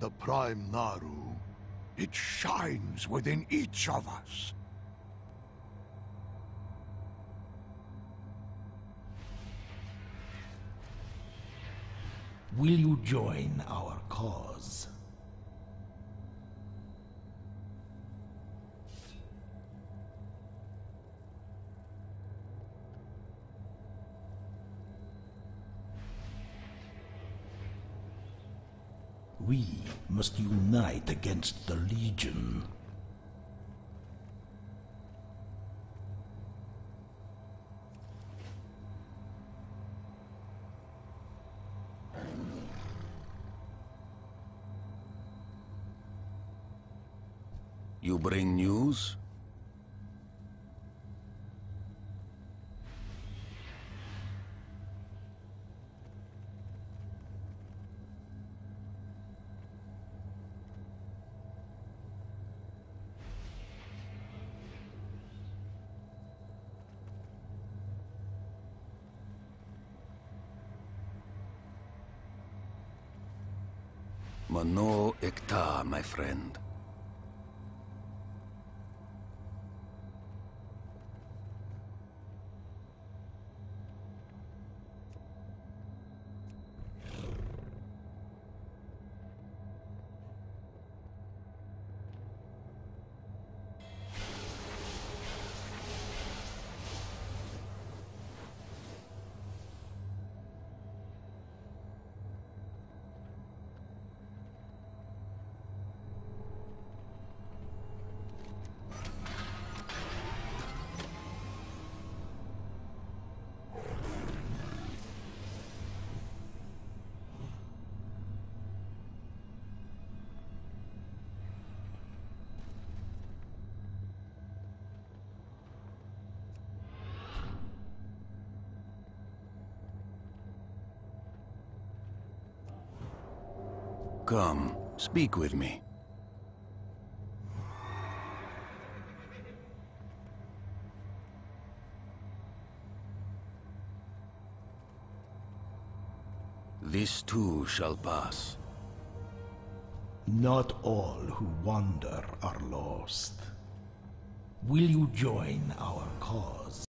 The Prime Naru, it shines within each of us. Will you join our cause? We must unite against the Legion. You bring news? Mano Ektar, my friend. Come, speak with me. This too shall pass. Not all who wander are lost. Will you join our cause?